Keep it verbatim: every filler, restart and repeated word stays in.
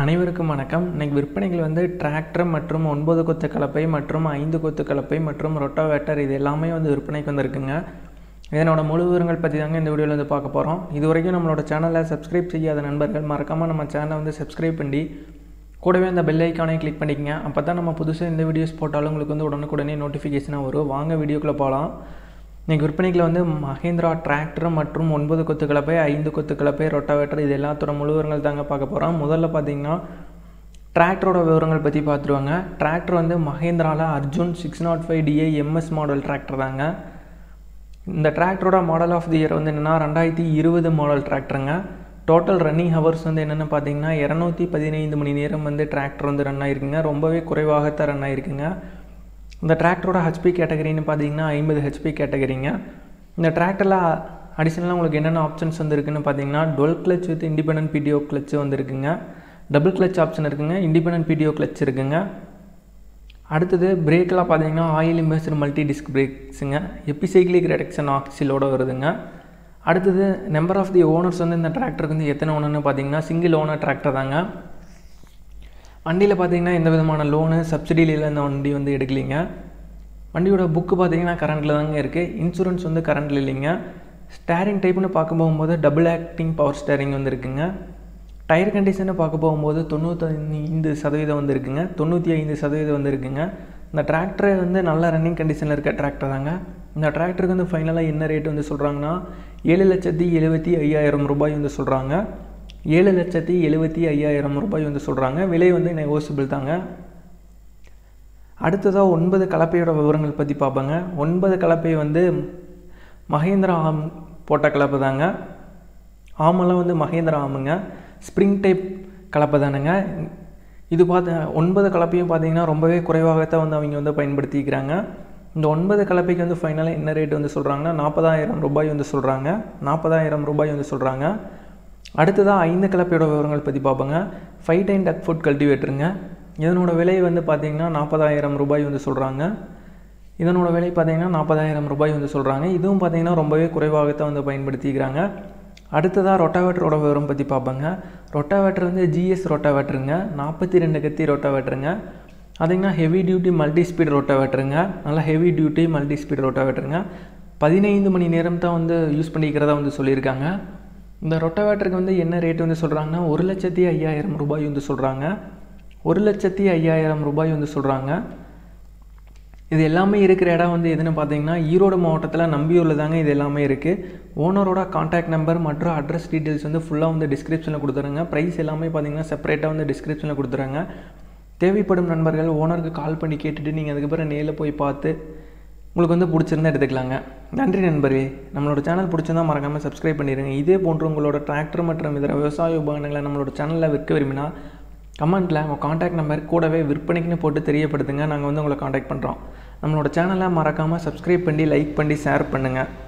அனைவருக்கும் வணக்கம். இன்னைக்கு விற்பனைகள் வந்து டிராக்டர் மற்றும் ஒன்பது கொத்து கலப்பை மற்றும் ஐந்து கொத்து கலப்பை மற்றும் ரொட்டோவேட்டர் இது எல்லாமே வந்து விற்பனைக்கு வந்திருக்குங்க. இதனோட முழு விவரங்கள் பற்றி தாங்க இந்த வீடியோவில் வந்து பார்க்க போகிறோம். இது வரைக்கும் நம்மளோட சேனலை சப்ஸ்கிரைப் செய்யாத நண்பர்கள் மறக்காமல் நம்ம சேனலை வந்து சப்ஸ்கிரைப் பண்ணி கூடவே அந்த பெல் ஐக்கானையும் கிளிக் பண்ணிக்கங்க. அப்போ தான் நம்ம புதுசாக இந்த வீடியோஸ் போட்டாலும் உங்களுக்கு வந்து உடனுக்குடனே நோட்டிஃபிகேஷனாக வரும். வாங்க வீடியோக்குள்ளே போகலாம். இன்றைக்கி விற்பனைக்கில் வந்து மஹேந்திரா டிராக்டர் மற்றும் ஒன்பது கொத்து கலப்பை ஐந்து கொத்து கலப்பை ரொட்டாவேட்டர் இது எல்லாத்தோட முழுவரங்கள் தாங்க பார்க்க போகிறோம். முதல்ல பார்த்திங்கன்னா டிராக்டரோட விவரங்கள் பற்றி பார்த்துருவாங்க. டிராக்டர் வந்து மஹேந்திராவில் Arjun six not five DA MS model tractor தாங்க. இந்த டிராக்டரோட மாடல் ஆஃப் தி இயர் வந்து என்னென்னா ரெண்டாயிரத்தி இருபது மாடல் டிராக்டருங்க. டோட்டல் ரன்னிங் ஹவர்ஸ் வந்து என்னென்னு பார்த்திங்கன்னா இரநூத்தி பதினைந்து மணி நேரம் வந்து டிராக்டர் வந்து ரன் ஆகிருக்குங்க. ரொம்பவே குறைவாகத்தான் ரன் ஆகிருக்குங்க. இந்த டிராக்டரோட ஹெச்பி கேட்டகரின்னு பார்த்தீங்கன்னா ஐம்பது ஹெச்பி கேட்டகரிங்க. இந்த டிராக்டரில் அடிஷ்னலாக உங்களுக்கு என்னென்ன ஆப்ஷன்ஸ் வந்துருக்குன்னு பார்த்தீங்கன்னா dual clutch with independent PTO clutch வந்துருக்குங்க. டபுள் கிளச் ஆப்ஷன் இருக்குங்க. இண்டிபெண்டன்ட் பிடிஓ கிளச் இருக்குங்க. அடுத்தது பிரேக்கெலாம் பார்த்தீங்கன்னா ஆயில் இம்பெஸ்ட் மல்டி டிஸ்க் பிரேக்ஸுங்க. எபிசைக்ளிக் ரெடக்ஷன் ஆக்சிலோடு வருதுங்க. அடுத்தது நம்பர் ஆஃப் தி ஓனர்ஸ் வந்து இந்த டிராக்டருக்கு வந்து எத்தனை ஓனர்னு பார்த்தீங்கன்னா சிங்கிள் ஓனர் டிராக்டர் தாங்க. வண்டியில் பார்த்திங்கன்னா எந்த விதமான லோனு சப்சிடியில் இந்த வண்டி வந்து எடுக்கலைங்க. வண்டியோட புக்கு பார்த்திங்கன்னா கரண்டில் தாங்க இருக்குது. இன்சூரன்ஸ் வந்து கரண்டில் இல்லைங்க. ஸ்டேரிங் டைப்னு பார்க்க போகும்போது டபுள் ஆக்டிங் பவர் ஸ்டேரிங் வந்து இருக்குங்க. டயர் கண்டிஷன்னு பார்க்க போகும்போது தொண்ணூற்றைந்து சதவீதம் வந்து இருக்குங்க. தொண்ணூற்றி ஐந்து சதவீதம் வந்து இருக்குங்க. இந்த டிராக்டர் வந்து நல்ல ரன்னிங் கண்டிஷனில் இருக்க டிராக்டர் தாங்க. இந்த டிராக்டருக்கு வந்து ஃபைனலாக என்ன ரேட் வந்து சொல்கிறாங்கன்னா ஏழு லட்சத்தி எழுபத்தி ஐயாயிரம் ரூபாய் வந்து சொல்கிறாங்க. ஏழு லட்சத்தி எழுபத்தி ஐயாயிரம் ரூபாய் வந்து சொல்கிறாங்க. விலை வந்து நெகோசியபிள் தாங்க. அடுத்ததாக ஒன்பது கலப்பையோட விவரங்கள் பற்றி பார்ப்பாங்க. ஒன்பது கலப்பை வந்து மஹேந்திரா ஆம் போட்ட கலப்பை தாங்க. ஆமெல்லாம் வந்து மஹேந்திரா ஆமுங்க. ஸ்ப்ரிங் டைப் கலப்பை தானுங்க. இது பார்த்து ஒன்பது கலப்பையும் பார்த்திங்கன்னா ரொம்பவே குறைவாகத்தான் வந்து அவங்க வந்து பயன்படுத்திக்கிறாங்க. இந்த ஒன்பது கலப்பைக்கு வந்து ஃபைனலாக என்ன ரேட் வந்து சொல்கிறாங்கன்னா நாற்பதாயிரம் ரூபாய் வந்து சொல்கிறாங்க. நாற்பதாயிரம் ரூபாய் வந்து சொல்கிறாங்க. அடுத்ததாக ஐந்து கலப்பையோட விவரங்கள் பற்றி பார்ப்போங்க. ஃபைவ் டைன் டக் ஃபுட் கல்டிவேட்டருங்க. இதனோட விலை வந்து பார்த்திங்கன்னா நாற்பதாயிரம் ரூபாய் வந்து சொல்கிறாங்க. இதனோட விலை பார்த்திங்கன்னா நாற்பதாயிரம் ரூபாய் வந்து சொல்கிறாங்க. இதுவும் பார்த்திங்கன்னா ரொம்பவே குறைவாகத்தான் வந்து பயன்படுத்திக்கிறாங்க. அடுத்ததாக ரொட்டாவேட்டரோட விவரம் பற்றி பார்ப்போங்க. ரொட்டாவேட்டர் வந்து ஜிஎஸ் ரொட்டாவேட்டருங்க. நாற்பத்தி ரெண்டு கத்தி ரொட்டாவேட்டருங்க. பார்த்திங்கன்னா ஹெவி டியூட்டி மல்டி ஸ்பீட் ரொட்டாவேட்டருங்க. நல்லா ஹெவி டியூட்டி மல்டி ஸ்பீட் ரொட்டாவேட்டருங்க. பதினைந்து மணி நேரம் தான் வந்து யூஸ் பண்ணிக்கிறதா வந்து சொல்லியிருக்காங்க. இந்த ரொட்டாவேட்டருக்கு வந்து என்ன ரேட் வந்து சொல்கிறாங்கன்னா ஒரு லட்சத்தி ஐயாயிரம் ரூபாய் வந்து சொல்கிறாங்க. ஒரு லட்சத்தி ஐயாயிரம் ரூபாய் வந்து சொல்கிறாங்க. இது எல்லாமே இருக்கிற இடம் வந்து எதுன்னு பார்த்தீங்கன்னா ஈரோடு மாவட்டத்தில் நம்பியூரில் தாங்க இது எல்லாமே இருக்குது. ஓனரோட கான்டாக்ட் நம்பர் மற்றும் அட்ரஸ் டீட்டெயில்ஸ் வந்து ஃபுல்லாக வந்து டிஸ்கிரிப்ஷனில் கொடுத்துருங்க. ப்ரைஸ் எல்லாமே பார்த்தீங்கன்னா செப்பரேட்டாக வந்து டிஸ்கிரிப்ஷனில் கொடுத்துருங்க. தேவைப்படும் நண்பர்கள் ஓனருக்கு கால் பண்ணி கேட்டுட்டு நீங்கள் அதுக்கப்புறம் நேரில் போய் பார்த்து உங்களுக்கு வந்து பிடிச்சிருந்தா எடுத்துக்கலாங்க. நன்றி நண்பரே. நம்மளோட சேனல் பிடிச்சிருந்தா மறக்காமல் சப்ஸ்கிரைப் பண்ணிடுங்க. இதே போன்று உங்களோட டிராக்டர் மற்றும் இதர விவசாய உபகரணங்களை நம்மளோட சேனலில் விற்க விரும்பினா கமெண்ட்டில் உங்கள் காண்டாக்ட் நம்பர் கூடவே விற்பனைக்குன்னு போட்டு தெரியப்படுத்துங்க. நாங்கள் வந்து உங்களை காண்டாக்ட் பண்ணுறோம். நம்மளோட சேனலை மறக்காமல் சப்ஸ்கிரைப் பண்ணி லைக் பண்ணி ஷேர் பண்ணுங்கள்.